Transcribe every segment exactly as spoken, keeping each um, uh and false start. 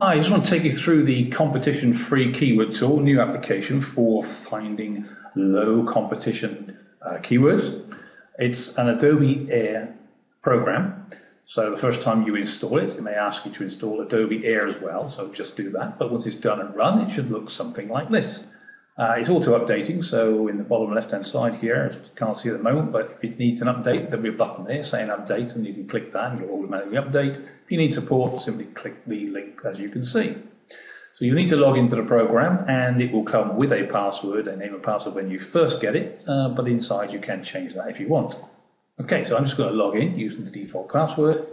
Hi, I just want to take you through the Competition Free Keyword Tool, new application for finding low competition uh, keywords. It's an Adobe Air program. So the first time you install it, it may ask you to install Adobe Air as well, so just do that. But once it's done and run, it should look something like this. Uh, it's auto-updating, so in the bottom left-hand side here, you can't see at the moment, but if it needs an update, there'll be a button there saying update, and you can click that and it'll automatically update. If you need support, simply click the link, as you can see. So you need to log into the program, and it will come with a password, a name and password when you first get it, uh, but inside you can change that if you want. Okay, so I'm just going to log in using the default password,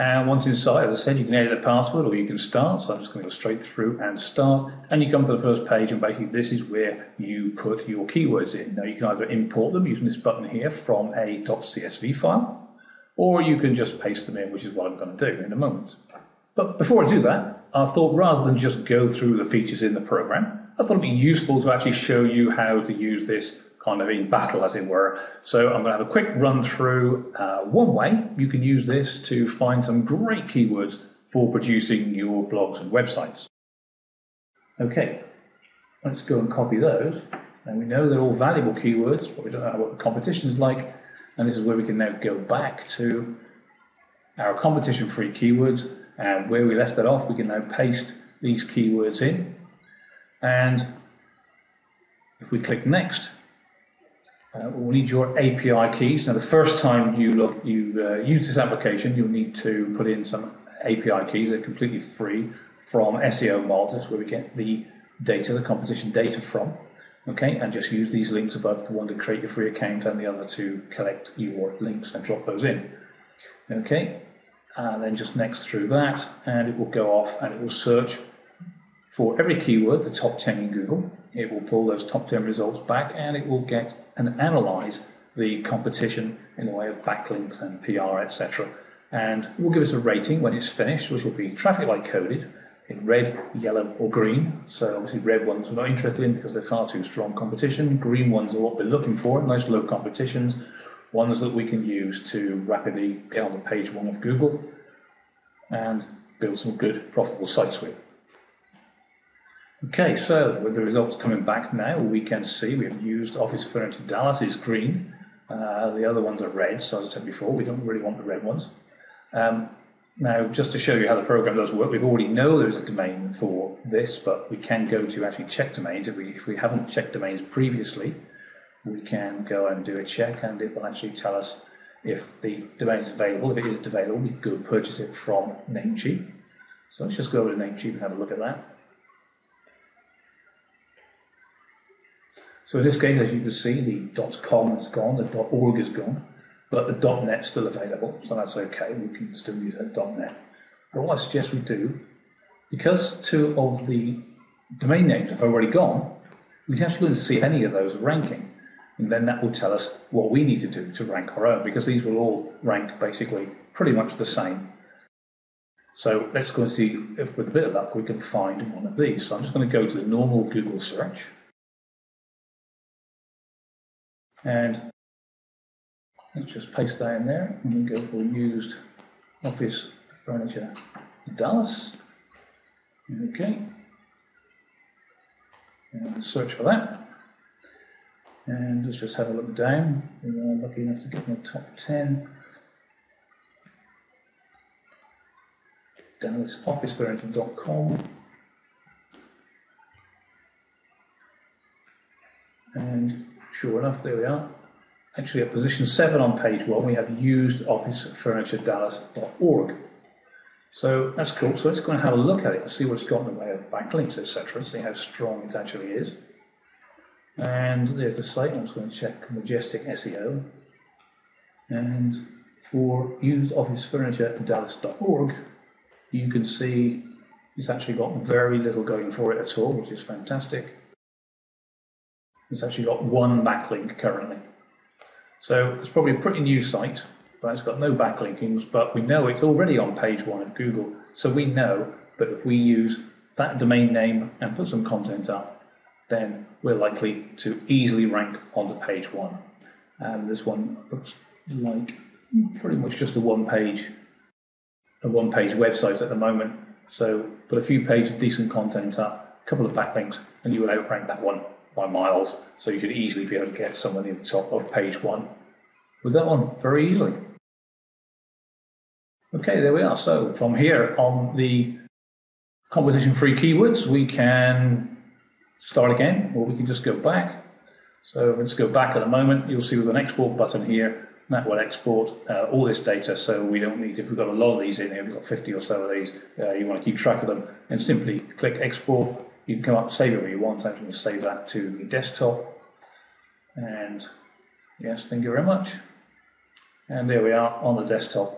and once inside, as I said, you can edit a password or you can start, so I'm just going to go straight through and start, and you come to the first page, and basically this is where you put your keywords in. Now you can either import them using this button here from a .csv file, or you can just paste them in, which is what I'm going to do in a moment. But before I do that, I thought rather than just go through the features in the program, I thought it'd be useful to actually show you how to use this kind of in battle, as it were. So I'm going to have a quick run through uh, one way you can use this to find some great keywords for producing your blogs and websites. Okay, let's go and copy those. And we know they're all valuable keywords, but we don't know what the competition is like. And this is where we can now go back to our competition-free keywords, and where we left that off, we can now paste these keywords in. And if we click next, uh, we'll need your A P I keys. Now, the first time you look, you uh, use this application, you'll need to put in some A P I keys. They're completely free from S E O Moz. That's where we get the data, the competition data from. Okay, and just use these links above, the one to create your free account and the other to collect your links and drop those in. Okay, and then just next through that, and it will go off and it will search for every keyword, the top ten in Google. It will pull those top ten results back and it will get and analyze the competition in the way of backlinks and P R, et cetera. And it will give us a rating when it's finished, which will be traffic light coded in red, yellow, or green. So obviously red ones we're not interested in because they're far too strong competition. Green ones are what we're looking for, nice low competitions, ones that we can use to rapidly get on the page one of Google and build some good profitable sites with. Okay, so with the results coming back now, we can see we've used Office Furniture Dallas is green. Uh, the other ones are red, so as I said before, we don't really want the red ones. Um, Now, just to show you how the program does work, we already know there's a domain for this, but we can go to actually check domains. If we, if we haven't checked domains previously, we can go and do a check, and it will actually tell us if the domain is available. If it isn't available, we could purchase it from Namecheap. So let's just go over to Namecheap and have a look at that. So in this case, as you can see, the .com is gone, the .org is gone, but the .net's still available, so that's okay, we can still use that .net. But what I suggest we do, because two of the domain names have already gone, we can actually go and see if any of those are ranking, and then that will tell us what we need to do to rank our own, because these will all rank basically pretty much the same. So let's go and see if, with a bit of luck, we can find one of these. So I'm just going to go to the normal Google search, and let's just paste that in there, and we go for used office furniture Dallas. Okay, and search for that, and let's just have a look down. We are lucky enough to get in the top ten. Dallas office furniture dot com, and sure enough, there we are. Actually, at position seven on page one, we have used office furniture dallas dot org. So that's cool. So let's go and have a look at it and see what it's got in the way of backlinks, et cetera. See how strong it actually is. And there's the site. I'm just going to check Majestic S E O. And for used office furniture dallas dot org, you can see it's actually got very little going for it at all, which is fantastic. It's actually got one backlink currently. So it's probably a pretty new site, but it's got no backlinkings, but we know it's already on page one of Google, so we know that if we use that domain name and put some content up, then we're likely to easily rank onto page one. And this one looks like pretty much just a one page, a one page website at the moment, So put a few pages of decent content up, a couple of backlinks, and you will outrank that one by miles. So you should easily be able to get someone near the top of page one with that one very easily. Okay, there we are. So from here on the competition free keywords, we can start again, or we can just go back. So let's go back at a moment. You'll see with an export button here, that will export uh, all this data. So we don't need, if we've got a lot of these in here, we've got fifty or so of these, uh, you want to keep track of them, and simply click export. You can come up, save it where you want. I'm going to save that to the desktop. And yes, thank you very much. And there we are on the desktop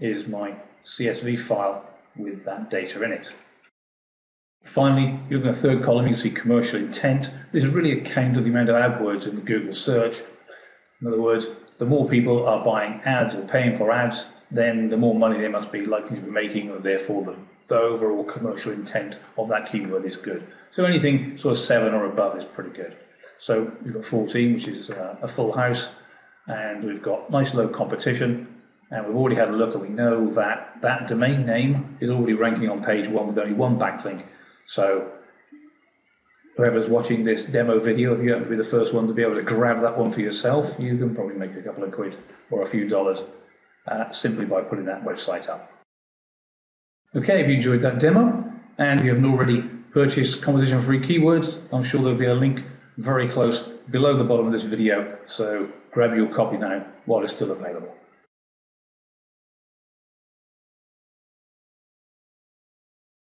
is my C S V file with that data in it. Finally, you've got a third column, you can see commercial intent. This is really a count of the amount of ad words in the Google search. In other words, the more people are buying ads or paying for ads, then the more money they must be likely to be making, and therefore the, the overall commercial intent of that keyword is good. So anything sort of seven or above is pretty good. So we've got fourteen, which is uh, a full house, and we've got nice low competition. And we've already had a look, and we know that that domain name is already ranking on page one with only one backlink. So whoever's watching this demo video, if you happen to be the first one to be able to grab that one for yourself, you can probably make a couple of quid or a few dollars uh, simply by putting that website up. Okay, if you enjoyed that demo and you haven't already purchased Competition Free Keywords, I'm sure there'll be a link very close below the bottom of this video. So grab your copy now while it's still available.